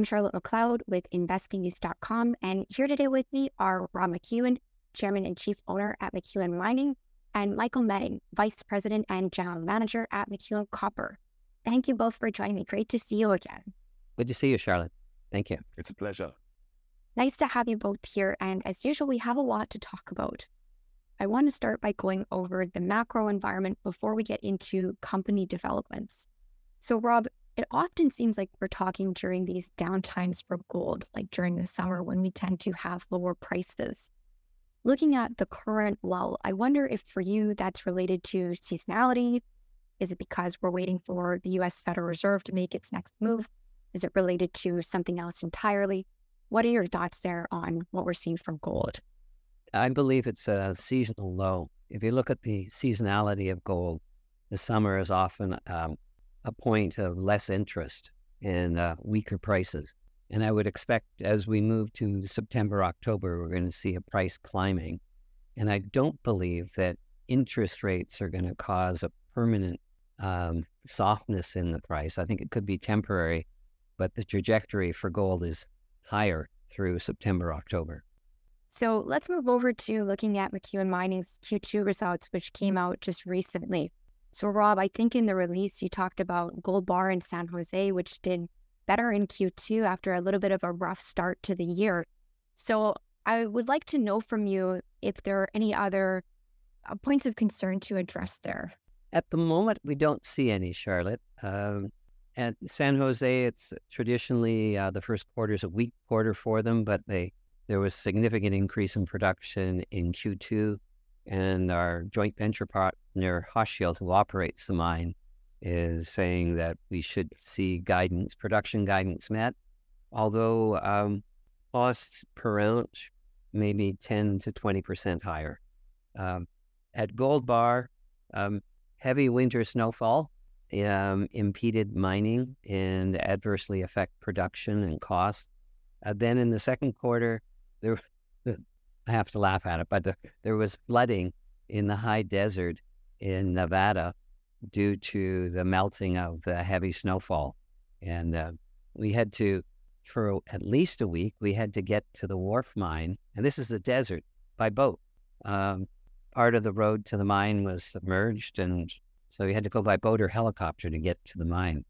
I'm Charlotte McLeod with InvestingNews.com, and here today with me are Rob McEwen, Chairman and Chief Owner at McEwen Mining, and Michael Meding, Vice President and General Manager at McEwen Copper. Thank you both for joining me. Great to see you again. Good to see you, Charlotte. Thank you. It's a pleasure. Nice to have you both here, and as usual, we have a lot to talk about. I want to start by going over the macro environment before we get into company developments. So, Rob, it often seems like we're talking during these downtimes for gold, like during the summer when we tend to have lower prices. Looking at the current lull, I wonder if for you that's related to seasonality. Is it because we're waiting for the U.S. Federal Reserve to make its next move? Is it related to something else entirely? What are your thoughts there on what we're seeing from gold? I believe it's a seasonal low. If you look at the seasonality of gold, the summer is often a point of less interest and weaker prices. And I would expect as we move to September, October, we're going to see a price climbing. And I don't believe that interest rates are going to cause a permanent softness in the price. I think it could be temporary, but the trajectory for gold is higher through September, October. So let's move over to looking at McEwen Mining's Q2 results, which came out just recently. So Rob, I think in the release, you talked about Gold Bar in San Jose, which did better in Q2 after a little bit of a rough start to the year. So I would like to know from you if there are any other points of concern to address there. At the moment, we don't see any, Charlotte. At San Jose, it's traditionally the first quarter is a weak quarter for them, but there was significant increase in production in Q2. And our joint venture partner, Near Hoshield, who operates the mine, is saying that we should see guidance, production guidance met, although costs per ounce may be 10 to 20% higher. At Gold Bar, heavy winter snowfall impeded mining and adversely affect production and cost. Then in the second quarter, I have to laugh at it, but there was flooding in the high desert in Nevada due to the melting of the heavy snowfall. And we had to, for at least a week, we had to get to the Wharf Mine, and this is the desert, by boat. Part of the road to the mine was submerged, and so we had to go by boat or helicopter to get to the mine.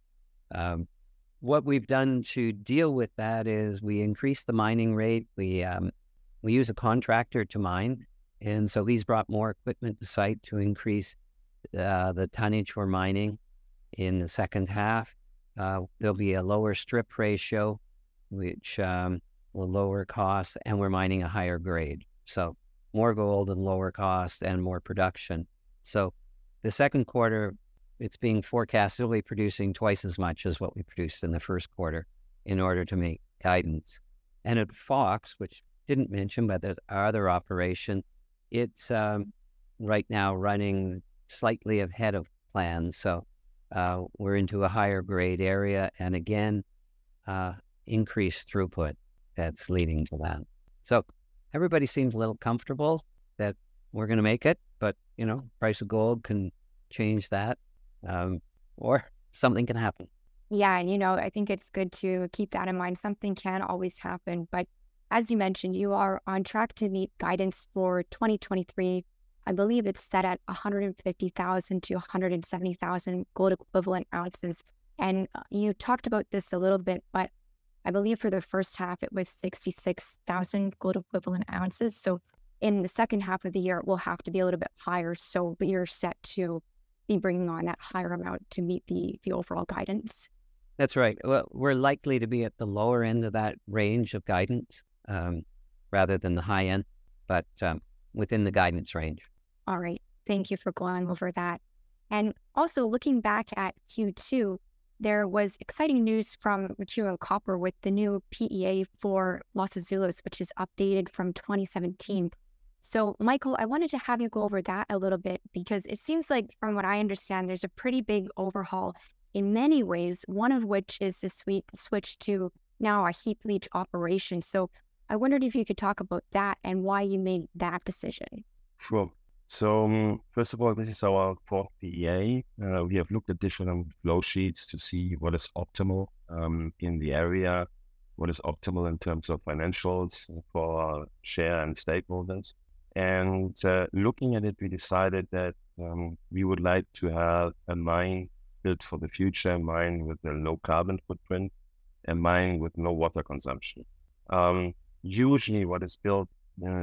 What we've done to deal with that is we increased the mining rate. We use a contractor to mine, and so he's brought more equipment to site to increase the tonnage we're mining in the second half. There'll be a lower strip ratio, which will lower costs, and we're mining a higher grade. So more gold and lower cost and more production. So the second quarter, it's being forecast we'll be producing twice as much as what we produced in the first quarter in order to make guidance. And at Fox, which didn't mention, but there's our other operation, it's right now running slightly ahead of plan. So we're into a higher grade area and again, increased throughput that's leading to that. So everybody seems a little comfortable that we're going to make it, but you know, price of gold can change that or something can happen. Yeah. And you know, I think it's good to keep that in mind. Something can always happen, but as you mentioned, you are on track to meet guidance for 2023. I believe it's set at 150,000 to 170,000 gold equivalent ounces. And you talked about this a little bit, but I believe for the first half, it was 66,000 gold equivalent ounces. So in the second half of the year, it will have to be a little bit higher. So you're set to be bringing on that higher amount to meet the overall guidance. That's right. Well, we're likely to be at the lower end of that range of guidance. Rather than the high end, but within the guidance range. All right. Thank you for going over that. And also looking back at Q2, there was exciting news from McEwen Copper with the new PEA for Los Azules, which is updated from 2017. So Michael, I wanted to have you go over that a little bit because it seems like from what I understand, there's a pretty big overhaul in many ways, one of which is the switch to now a heap leach operation. So I wondered if you could talk about that and why you made that decision. Sure. So first of all, this is our fourth PEA. We have looked at different flow sheets to see what is optimal in the area. what is optimal in terms of financials for our share and stakeholders. And looking at it, we decided that we would like to have a mine built for the future, a mine with a low carbon footprint, a mine with no water consumption. Usually what is built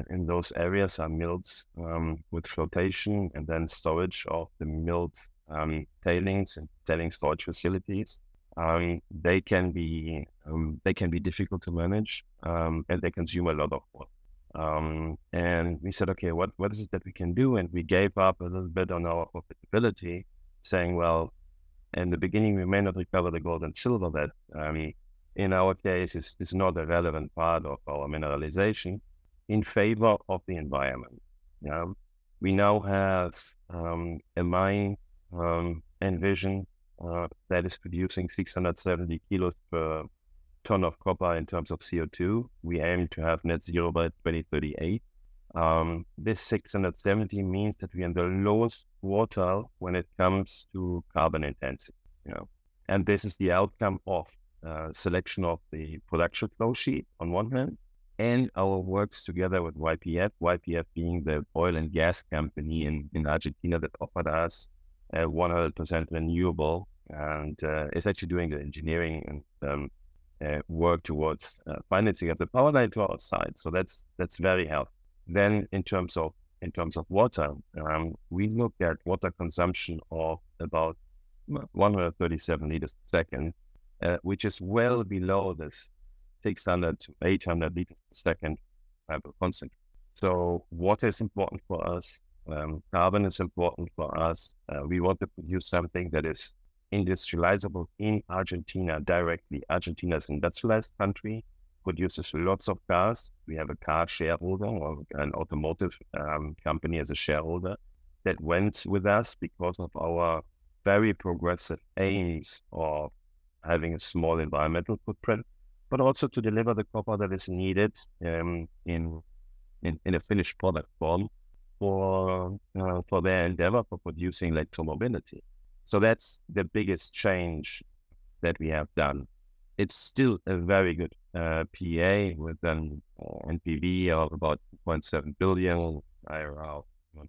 in those areas are mills with flotation and then storage of the milled tailings and tailings storage facilities. They can be difficult to manage and they consume a lot of water. And we said, okay, what is it that we can do? And we gave up a little bit on our profitability, saying, well, in the beginning, we may not recover the gold and silver that in our case is not a relevant part of our mineralization, in favor of the environment. Yeah? We now have a mine envisioned that is producing 670 kilos per ton of copper in terms of CO2. We aim to have net zero by 2038. This 670 means that we are in the lowest quartile when it comes to carbon intensity. You know? And this is the outcome of selection of the production flow sheet on one hand, and our works together with YPF, YPF being the oil and gas company in Argentina that offered us 100% renewable and is actually doing the engineering and work towards financing of the power line to our side. So that's very helpful. Then in terms of water, we looked at water consumption of about 137 liters per second, which is well below this 600 to 800 liters per second type of constant. So water is important for us. Carbon is important for us. We want to produce something that is industrializable in Argentina directly. Argentina is an industrialized country, produces lots of cars. We have a car shareholder or an automotive company as a shareholder that went with us because of our very progressive aims of having a small environmental footprint, but also to deliver the copper that is needed in a finished product form for their endeavor for producing electromobility. So that's the biggest change that we have done. It's still a very good PEA with an NPV of about 2.7 billion, IRR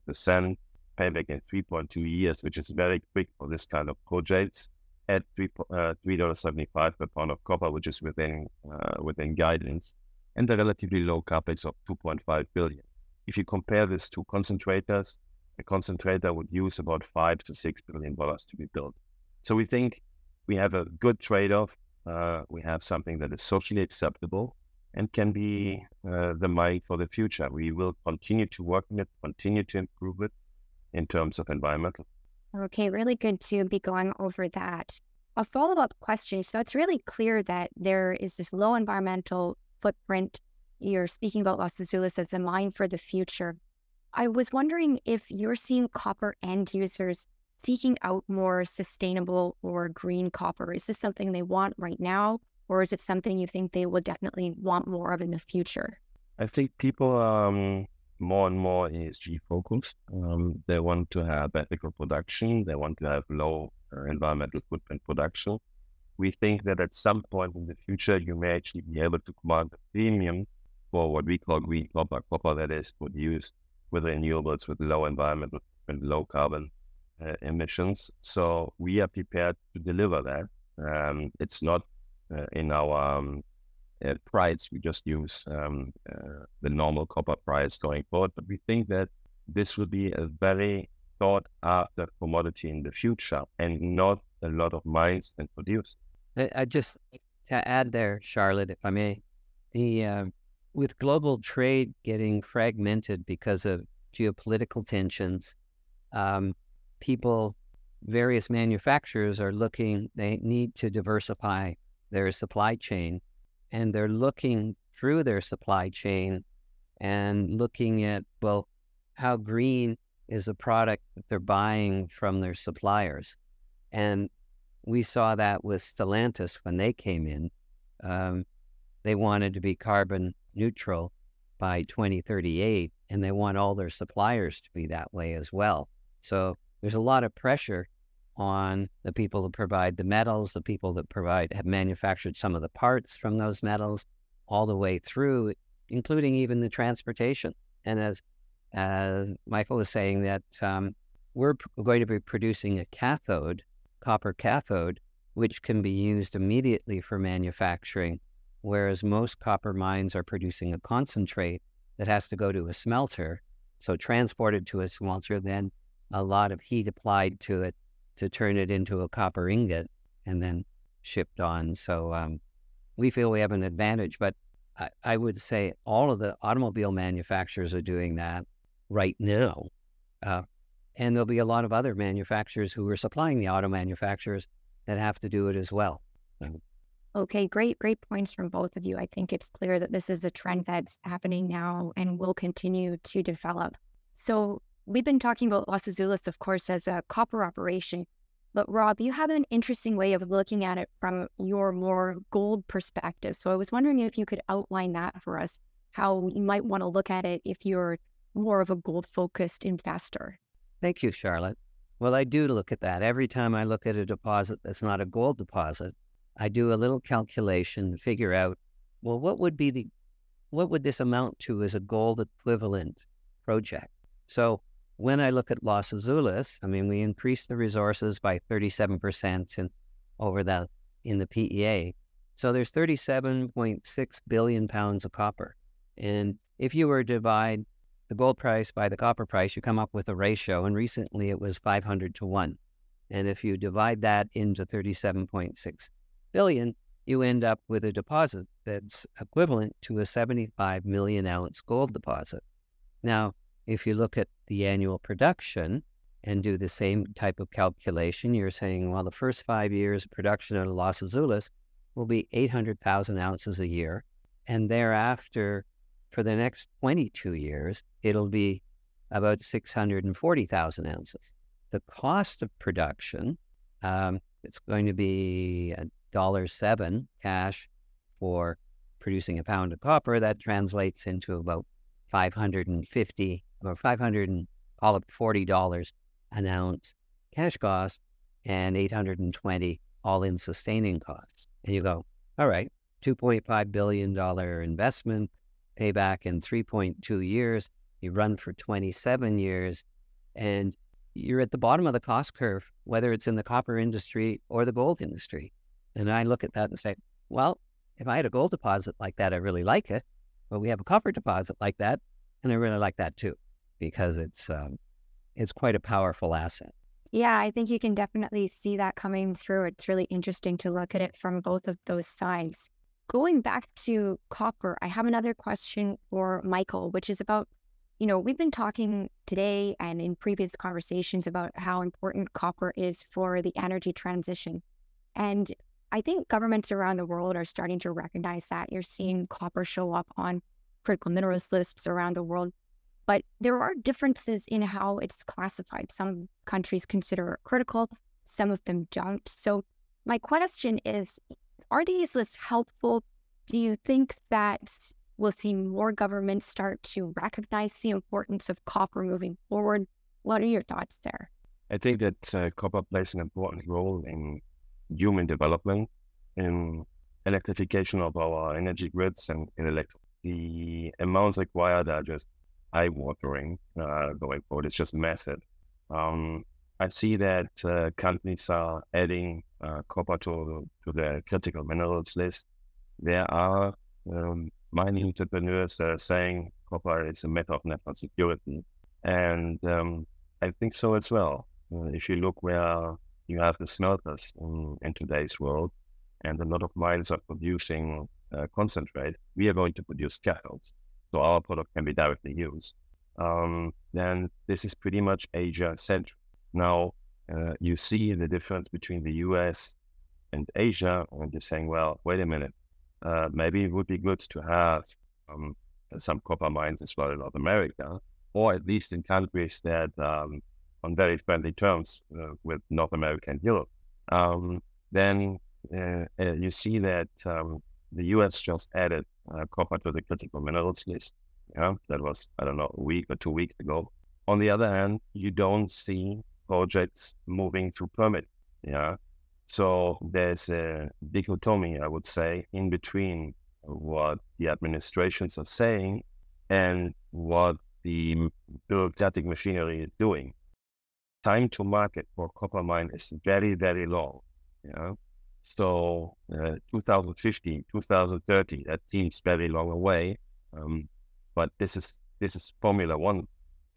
1%, payback in 3.2 years, which is very quick for this kind of projects, at $3.75 per pound of copper, which is within guidance, and a relatively low capex of 2.5 billion. If you compare this to concentrators, a concentrator would use about $5 to $6 billion to be built. So we think we have a good trade-off. We have something that is socially acceptable and can be the mine for the future. We will continue to work on it, continue to improve it in terms of environmental. Okay, really good to be going over that. A follow-up question. So it's really clear that there is this low environmental footprint. You're speaking about Los Azules as a mine for the future. I was wondering if you're seeing copper end users seeking out more sustainable or green copper. Is this something they want right now, or is it something you think they will definitely want more of in the future? I think people are more and more ESG focused. They want to have ethical production. They want to have low environmental footprint production. We think that at some point in the future, you may actually be able to command a premium for what we call green copper, copper that is produced with renewables, with low environmental and low carbon emissions. So we are prepared to deliver that. It's not in our price. We just use the normal copper price going forward. But we think that this will be a very sought after commodity in the future, and not a lot of mines can produce. I just to add there, Charlotte, if I may, the with global trade getting fragmented because of geopolitical tensions, various manufacturers are looking, they need to diversify their supply chain, and they're looking through their supply chain and looking at, well, how green is the product that they're buying from their suppliers? And we saw that with Stellantis when they came in. They wanted to be carbon neutral by 2038, and they want all their suppliers to be that way as well. So there's a lot of pressure on the people that provide the metals, the people that have manufactured some of the parts from those metals, all the way through, including even the transportation. And as Michael was saying, that we're going to be producing a cathode, copper cathode, which can be used immediately for manufacturing, whereas most copper mines are producing a concentrate that has to go to a smelter, so transported to a smelter, then a lot of heat applied to it to turn it into a copper ingot and then shipped on. So we feel we have an advantage, but I would say all of the automobile manufacturers are doing that right now. And there'll be a lot of other manufacturers who are supplying the auto manufacturers that have to do it as well. Okay, great points from both of you. I think it's clear that this is a trend that's happening now and will continue to develop. So we've been talking about Los Azules, of course, as a copper operation. But Rob, you have an interesting way of looking at it from your more gold perspective. So I was wondering if you could outline that for us, how you might want to look at it if you're more of a gold-focused investor. Thank you, Charlotte. Well, I do look at that. Every time I look at a deposit that's not a gold deposit, I do a little calculation to figure out, well, what would this amount to as a gold equivalent project? So when I look at Los Azules, I mean, we increased the resources by 37% in the PEA. So there's 37.6 billion pounds of copper. And if you were to divide the gold price by the copper price, you come up with a ratio. And recently it was 500 to 1. And if you divide that into 37.6 billion, you end up with a deposit that's equivalent to a 75 million ounce gold deposit. Now, if you look at the annual production and do the same type of calculation, you're saying, well, the first 5 years of production out of Los Azules will be 800,000 ounces a year. And thereafter, for the next 22 years, it'll be about 640,000 ounces. The cost of production, it's going to be $1.07 cash for producing a pound of copper. That translates into about $540 an ounce cash cost and $820 all-in sustaining costs. And you go, all right, $2.5 billion investment, payback in 3.2 years, you run for 27 years, and you're at the bottom of the cost curve, whether it's in the copper industry or the gold industry. And I look at that and say, well, if I had a gold deposit like that, I really like it. But we have a copper deposit like that, and I really like that too, because it's quite a powerful asset. Yeah, I think you can definitely see that coming through. It's really interesting to look at it from both of those sides. Going back to copper, I have another question for Michael, which is about, you know, we've been talking today and in previous conversations about how important copper is for the energy transition. And I think governments around the world are starting to recognize that. You're seeing copper show up on critical minerals lists around the world. But there are differences in how it's classified. Some countries consider it critical, some of them don't. So my question is, are these lists helpful? Do you think that we'll see more governments start to recognize the importance of copper moving forward? What are your thoughts there? I think that copper plays an important role in human development, in electrification of our energy grids, and in the amounts required are just eye-watering. The way forward is just massive. I see that companies are adding copper to their critical minerals list. There are mining entrepreneurs that are saying copper is a matter of national security, and I think so as well. If you look where you have the smelters in today's world, and a lot of mines are producing concentrate, we are going to produce cathodes, so our product can be directly used. Then this is pretty much Asia-centric. Now, you see the difference between the US and Asia, and you're saying, well, wait a minute, maybe it would be good to have some copper mines as well in North America, or at least in countries that on very friendly terms with North America and Europe. Then you see that the US just added copper to the critical minerals list. Yeah, that was, I don't know, a week or 2 weeks ago. On the other hand, you don't see projects moving through permit. Yeah. So there's a dichotomy, I would say, in between what the administrations are saying and what the bureaucratic machinery is doing. Time to market for copper mine is very, very long. Yeah. So 2050, 2030, that seems very long away. But this is Formula One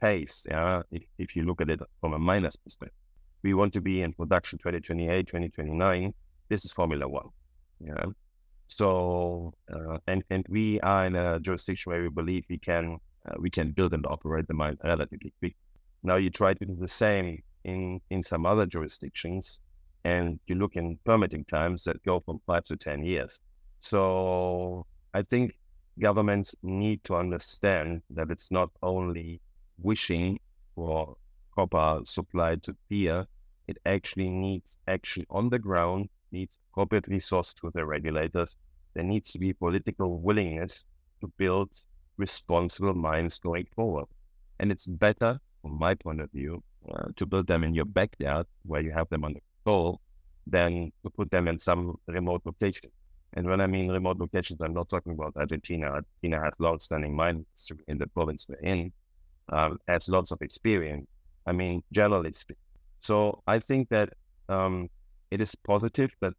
pace. Yeah. If you look at it from a miner's perspective, we want to be in production 2028, 2029. This is Formula One. Yeah. So and we are in a jurisdiction where we believe we can build and operate the mine relatively quickly. Now you try to do the same in some other jurisdictions, and you look in permitting times that go from 5 to 10 years. So I think governments need to understand that it's not only wishing for copper supply to appear, it actually needs action on the ground, needs appropriate resources to the regulators. There needs to be political willingness to build responsible mines going forward. And it's better, from my point of view, to build them in your backyard where you have them under control than to put them in some remote location. And when I mean remote locations, I'm not talking about Argentina. Argentina has long-standing mines in the province we're in, has lots of experience. I mean, generally speaking. So I think that it is positive that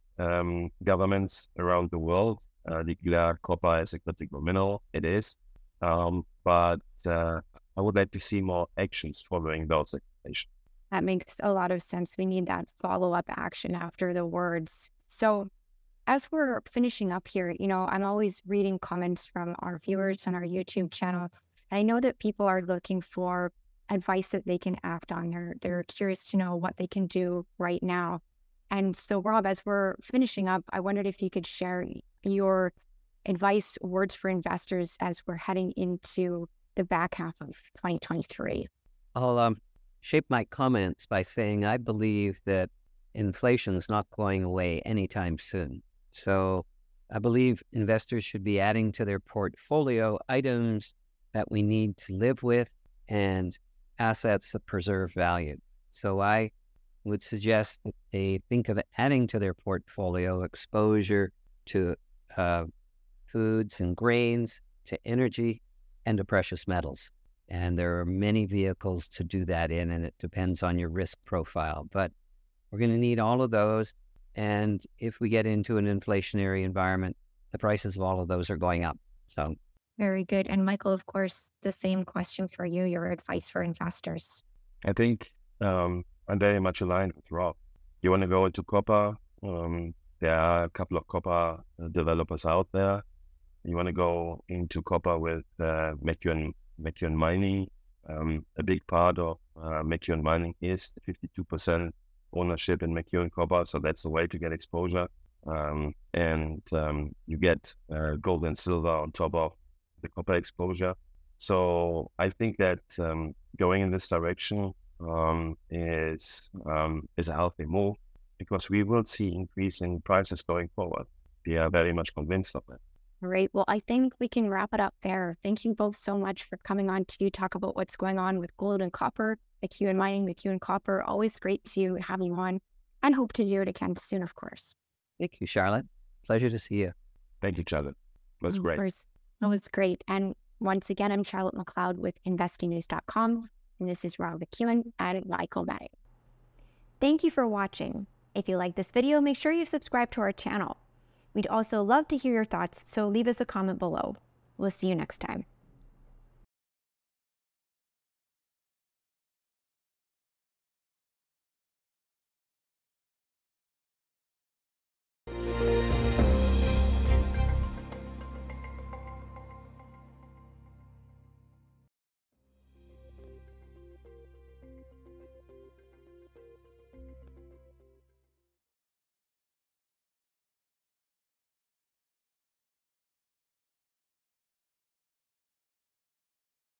governments around the world declare copper as a critical mineral. It is. But I would like to see more actions following those actions. That makes a lot of sense. We need that follow-up action after the words. So as we're finishing up here, you know, I'm always reading comments from our viewers on our YouTube channel. I know that people are looking for advice that they can act on. They're curious to know what they can do right now. And so, Rob, as we're finishing up, I wondered if you could share your advice, words for investors as we're heading into the back half of 2023. I'll shape my comments by saying I believe that inflation is not going away anytime soon. So I believe investors should be adding to their portfolio items that we need to live with and assets that preserve value. So I would suggest that they think of adding to their portfolio exposure to foods and grains, to energy, and to precious metals. And there are many vehicles to do that in, and it depends on your risk profile. But we're going to need all of those. And if we get into an inflationary environment, the prices of all of those are going up. So very good. And Michael, of course, the same question for you, your advice for investors. I think I'm very much aligned with Rob. You want to go into copper? There are a couple of copper developers out there. You want to go into copper with McEwen Mining. A big part of McEwen Mining is 52% ownership in McEwen Copper. So that's a way to get exposure. And you get gold and silver on top of the copper exposure. So I think that going in this direction is a healthy move, because we will see increase in prices going forward. We are very much convinced of that. Great. Well, I think we can wrap it up there. Thank you both so much for coming on to talk about what's going on with gold and copper, McEwen Mining, McEwen Copper. Always great to have you on, and hope to hear it again soon, of course. Thank you, Charlotte. Pleasure to see you. Thank you, Charlotte. That's great. That was great. And once again, I'm Charlotte McLeod with InvestingNews.com, and this is Rob McEwen and Michael Meding. Thank you for watching. If you like this video, make sure you subscribe to our channel. We'd also love to hear your thoughts, so leave us a comment below. We'll see you next time.